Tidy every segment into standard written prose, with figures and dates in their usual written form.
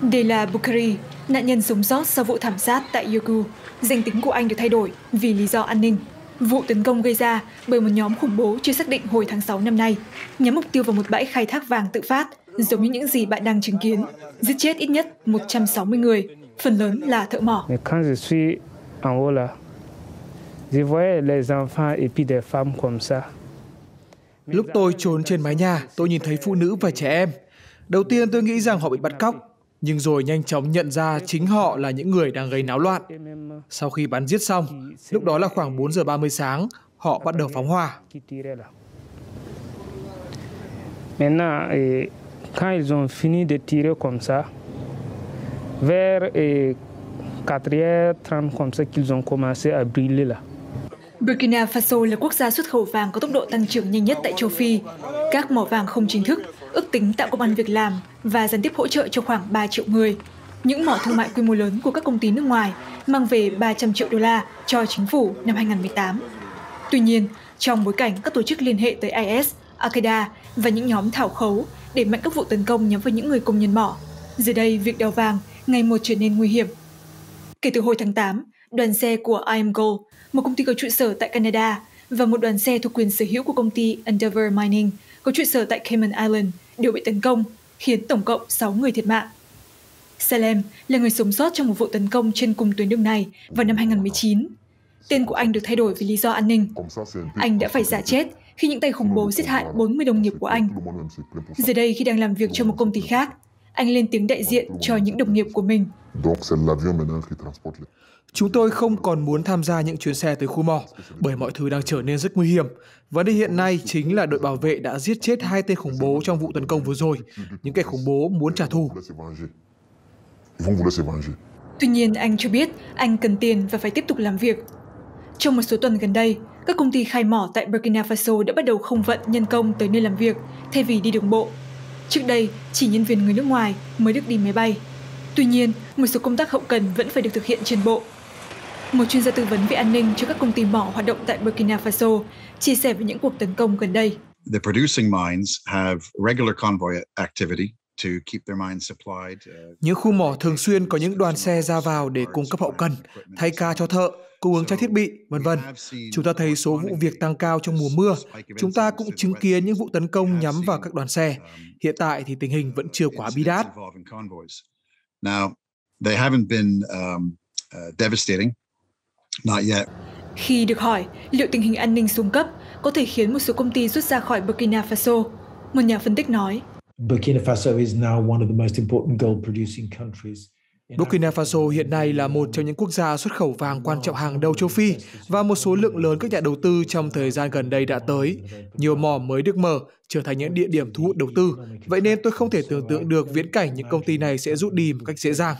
Đây là Bukhari, nạn nhân sống sót sau vụ thảm sát tại Yugu. Danh tính của anh được thay đổi vì lý do an ninh. Vụ tấn công gây ra bởi một nhóm khủng bố chưa xác định hồi tháng 6 năm nay, nhắm mục tiêu vào một bãi khai thác vàng tự phát, giống như những gì bạn đang chứng kiến, giết chết ít nhất 160 người, phần lớn là thợ mỏ. Lúc tôi trốn trên mái nhà, tôi nhìn thấy phụ nữ và trẻ em. Đầu tiên tôi nghĩ rằng họ bị bắt cóc, nhưng rồi nhanh chóng nhận ra chính họ là những người đang gây náo loạn. Sau khi bắn giết xong, lúc đó là khoảng 4 giờ 30 sáng, họ bắt đầu phóng hỏa. Burkina Faso là quốc gia xuất khẩu vàng có tốc độ tăng trưởng nhanh nhất tại châu Phi. Các mỏ vàng không chính thức ước tính tạo công ăn việc làm và gián tiếp hỗ trợ cho khoảng 3 triệu người. Những mỏ thương mại quy mô lớn của các công ty nước ngoài mang về 300 triệu đô la cho chính phủ năm 2018. Tuy nhiên, trong bối cảnh các tổ chức liên hệ tới IS, Al-Qaeda và những nhóm thảo khấu đẩy mạnh các vụ tấn công nhắm vào những người công nhân mỏ, giờ đây việc đào vàng ngày một trở nên nguy hiểm. Kể từ hồi tháng 8, đoàn xe của IAMGOLD, một công ty có trụ sở tại Canada, và một đoàn xe thuộc quyền sở hữu của công ty Endeavour Mining có trụ sở tại Cayman Island đều bị tấn công, khiến tổng cộng 6 người thiệt mạng. Salem là người sống sót trong một vụ tấn công trên cùng tuyến đường này vào năm 2019. Tên của anh được thay đổi vì lý do an ninh. Anh đã phải giả chết khi những tay khủng bố giết hại 40 đồng nghiệp của anh. Giờ đây khi đang làm việc cho một công ty khác, anh lên tiếng đại diện cho những đồng nghiệp của mình. Chúng tôi không còn muốn tham gia những chuyến xe tới khu mỏ, bởi mọi thứ đang trở nên rất nguy hiểm. Vấn đề hiện nay chính là đội bảo vệ đã giết chết 2 tên khủng bố trong vụ tấn công vừa rồi. Những kẻ khủng bố muốn trả thù. Tuy nhiên, anh cho biết anh cần tiền và phải tiếp tục làm việc. Trong một số tuần gần đây, các công ty khai mỏ tại Burkina Faso đã bắt đầu không vận nhân công tới nơi làm việc, thay vì đi đường bộ. Trước đây, chỉ nhân viên người nước ngoài mới được đi máy bay. Tuy nhiên, một số công tác hậu cần vẫn phải được thực hiện trên bộ. Một chuyên gia tư vấn về an ninh cho các công ty mỏ hoạt động tại Burkina Faso chia sẻ về những cuộc tấn công gần đây. Những khu mỏ thường xuyên có những đoàn xe ra vào để cung cấp hậu cần, thay ca cho thợ, cung ứng trang thiết bị, vân vân. Chúng ta thấy số vụ việc tăng cao trong mùa mưa. Chúng ta cũng chứng kiến những vụ tấn công nhắm vào các đoàn xe. Hiện tại thì tình hình vẫn chưa quá bi đát. Khi được hỏi liệu tình hình an ninh xuống cấp có thể khiến một số công ty rút ra khỏi Burkina Faso, một nhà phân tích nói Burkina Faso hiện nay là một trong những quốc gia xuất khẩu vàng quan trọng hàng đầu châu Phi, và một số lượng lớn các nhà đầu tư trong thời gian gần đây đã tới. Nhiều mỏ mới được mở, trở thành những địa điểm thu hút đầu tư, vậy nên tôi không thể tưởng tượng được viễn cảnh những công ty này sẽ rút đi một cách dễ dàng.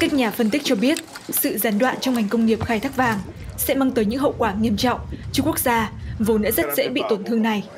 Các nhà phân tích cho biết, sự gián đoạn trong ngành công nghiệp khai thác vàng sẽ mang tới những hậu quả nghiêm trọng cho quốc gia vốn đã rất dễ bị tổn thương này.